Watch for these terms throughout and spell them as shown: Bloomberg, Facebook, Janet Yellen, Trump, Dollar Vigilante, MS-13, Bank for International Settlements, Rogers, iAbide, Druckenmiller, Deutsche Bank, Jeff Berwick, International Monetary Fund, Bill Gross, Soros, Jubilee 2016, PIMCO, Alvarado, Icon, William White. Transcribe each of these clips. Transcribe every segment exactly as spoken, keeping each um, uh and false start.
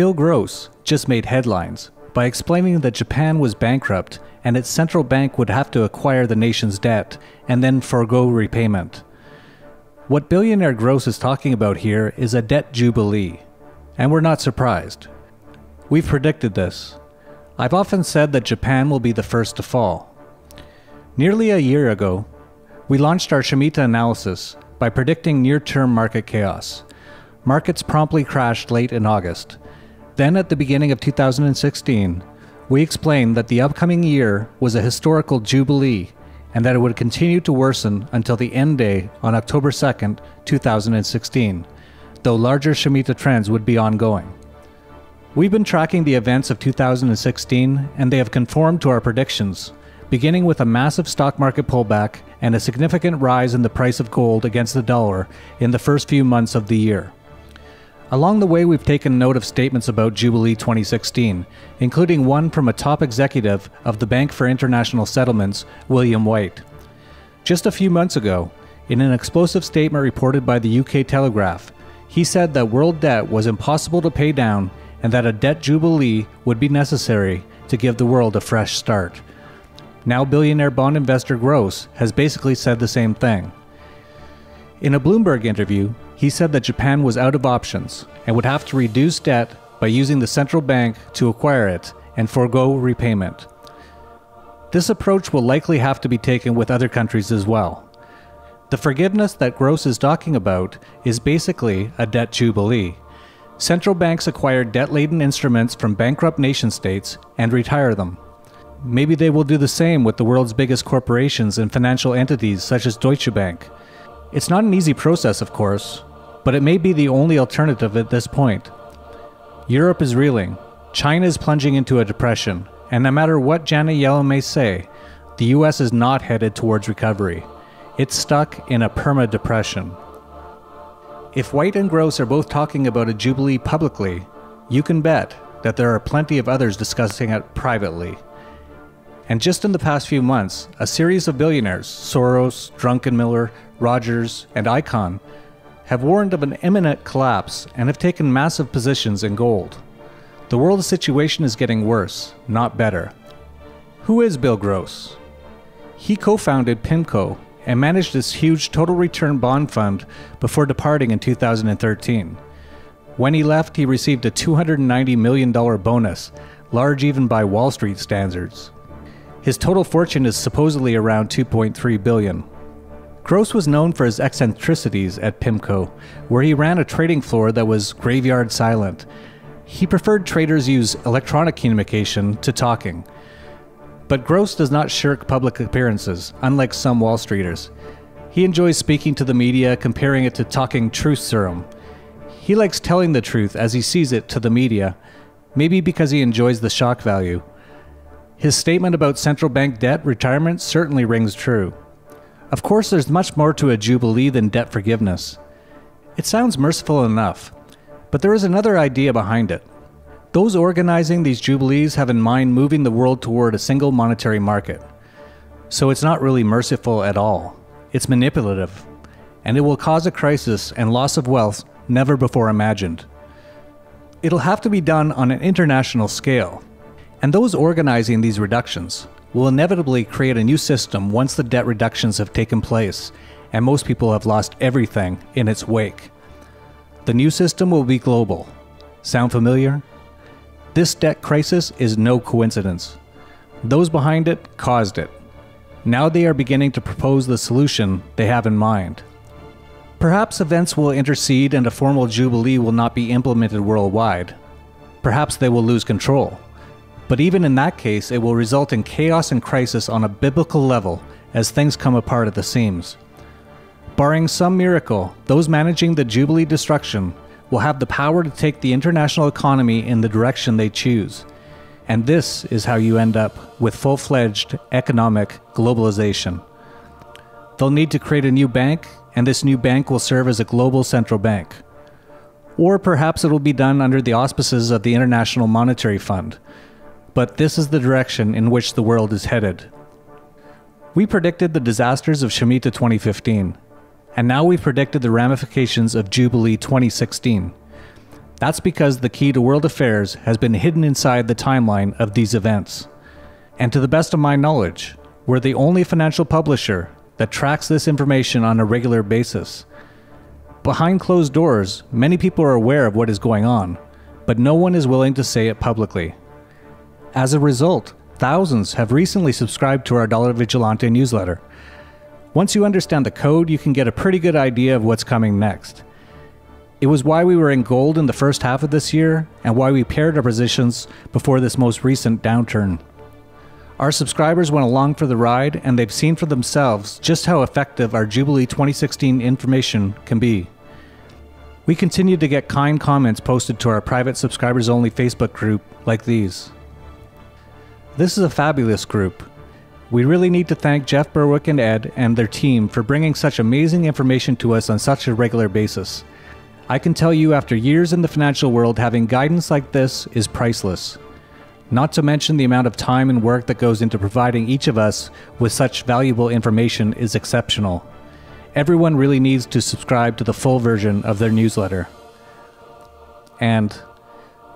Bill Gross just made headlines by explaining that Japan was bankrupt and its central bank would have to acquire the nation's debt and then forego repayment. What billionaire Gross is talking about here is a debt jubilee, and we're not surprised. We've predicted this. I've often said that Japan will be the first to fall. Nearly a year ago, we launched our Shemitah analysis by predicting near-term market chaos. Markets promptly crashed late in August. Then at the beginning of two thousand sixteen, we explained that the upcoming year was a historical jubilee and that it would continue to worsen until the end day on October second, two thousand sixteen, though larger Shemitah trends would be ongoing. We've been tracking the events of two thousand sixteen, and they have conformed to our predictions, beginning with a massive stock market pullback and a significant rise in the price of gold against the dollar in the first few months of the year. Along the way, we've taken note of statements about Jubilee twenty sixteen, including one from a top executive of the Bank for International Settlements, William White. Just a few months ago, in an explosive statement reported by the U K Telegraph, he said that world debt was impossible to pay down and that a debt jubilee would be necessary to give the world a fresh start. Now billionaire bond investor Gross has basically said the same thing. In a Bloomberg interview, he said that Japan was out of options and would have to reduce debt by using the central bank to acquire it and forego repayment. This approach will likely have to be taken with other countries as well. The forgiveness that Gross is talking about is basically a debt jubilee. Central banks acquire debt-laden instruments from bankrupt nation-states and retire them. Maybe they will do the same with the world's biggest corporations and financial entities such as Deutsche Bank. It's not an easy process, of course, but it may be the only alternative at this point. Europe is reeling, China is plunging into a depression, and no matter what Janet Yellen may say, the U S is not headed towards recovery. It's stuck in a perma-depression. If White and Gross are both talking about a jubilee publicly, you can bet that there are plenty of others discussing it privately. And just in the past few months, a series of billionaires, Soros, Druckenmiller, Rogers, and Icon, have warned of an imminent collapse and have taken massive positions in gold. The world's situation is getting worse, not better. Who is Bill Gross? He co-founded PIMCO and managed this huge total return bond fund before departing in two thousand thirteen. When he left, he received a two hundred ninety million dollar bonus, large even by Wall Street standards. His total fortune is supposedly around two point three billion dollars. Gross was known for his eccentricities at PIMCO, where he ran a trading floor that was graveyard silent. He preferred traders use electronic communication to talking. But Gross does not shirk public appearances, unlike some Wall Streeters. He enjoys speaking to the media, comparing it to talking truth serum. He likes telling the truth as he sees it to the media, maybe because he enjoys the shock value. His statement about central bank debt retirement certainly rings true. Of course, there's much more to a jubilee than debt forgiveness. It sounds merciful enough, but there is another idea behind it. Those organizing these jubilees have in mind moving the world toward a single monetary market. So it's not really merciful at all. It's manipulative, and it will cause a crisis and loss of wealth never before imagined. It'll have to be done on an international scale, and those organizing these reductions will inevitably create a new system once the debt reductions have taken place, and most people have lost everything in its wake. The new system will be global. Sound familiar? This debt crisis is no coincidence. Those behind it caused it. Now they are beginning to propose the solution they have in mind. Perhaps events will intercede and a formal jubilee will not be implemented worldwide. Perhaps they will lose control. But even in that case, it will result in chaos and crisis on a biblical level as things come apart at the seams. Barring some miracle, those managing the jubilee destruction will have the power to take the international economy in the direction they choose. And this is how you end up with full-fledged economic globalization. They'll need to create a new bank, and this new bank will serve as a global central bank. Or perhaps it will be done under the auspices of the International Monetary Fund. But this is the direction in which the world is headed. We predicted the disasters of Shemitah twenty fifteen. And now we've predicted the ramifications of Jubilee twenty sixteen. That's because the key to world affairs has been hidden inside the timeline of these events. And to the best of my knowledge, we're the only financial publisher that tracks this information on a regular basis. Behind closed doors, many people are aware of what is going on, but no one is willing to say it publicly. As a result, thousands have recently subscribed to our Dollar Vigilante newsletter. Once you understand the code, you can get a pretty good idea of what's coming next. It was why we were in gold in the first half of this year, and why we paired our positions before this most recent downturn. Our subscribers went along for the ride, and they've seen for themselves just how effective our Jubilee twenty sixteen information can be. We continue to get kind comments posted to our private subscribers-only Facebook group like these. This is a fabulous group. We really need to thank Jeff Berwick and Ed and their team for bringing such amazing information to us on such a regular basis. I can tell you, after years in the financial world, having guidance like this is priceless. Not to mention the amount of time and work that goes into providing each of us with such valuable information is exceptional. Everyone really needs to subscribe to the full version of their newsletter. And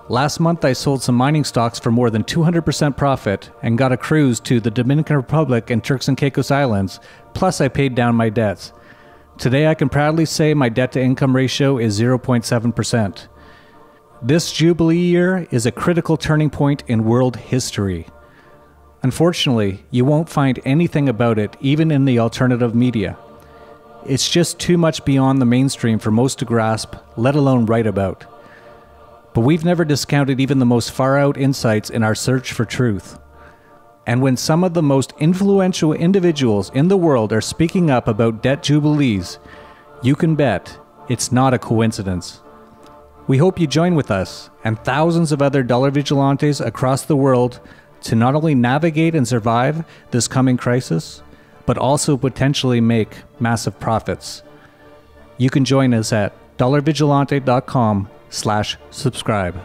last month I sold some mining stocks for more than two hundred percent profit and got a cruise to the Dominican Republic and Turks and Caicos Islands, plus I paid down my debts. Today I can proudly say my debt-to-income ratio is zero point seven percent. This Jubilee year is a critical turning point in world history. Unfortunately, you won't find anything about it even in the alternative media. It's just too much beyond the mainstream for most to grasp, let alone write about. But we've never discounted even the most far-out insights in our search for truth. And when some of the most influential individuals in the world are speaking up about debt jubilees, you can bet it's not a coincidence. We hope you join with us and thousands of other Dollar Vigilantes across the world to not only navigate and survive this coming crisis, but also potentially make massive profits. You can join us at dollar vigilante dot com slash subscribe.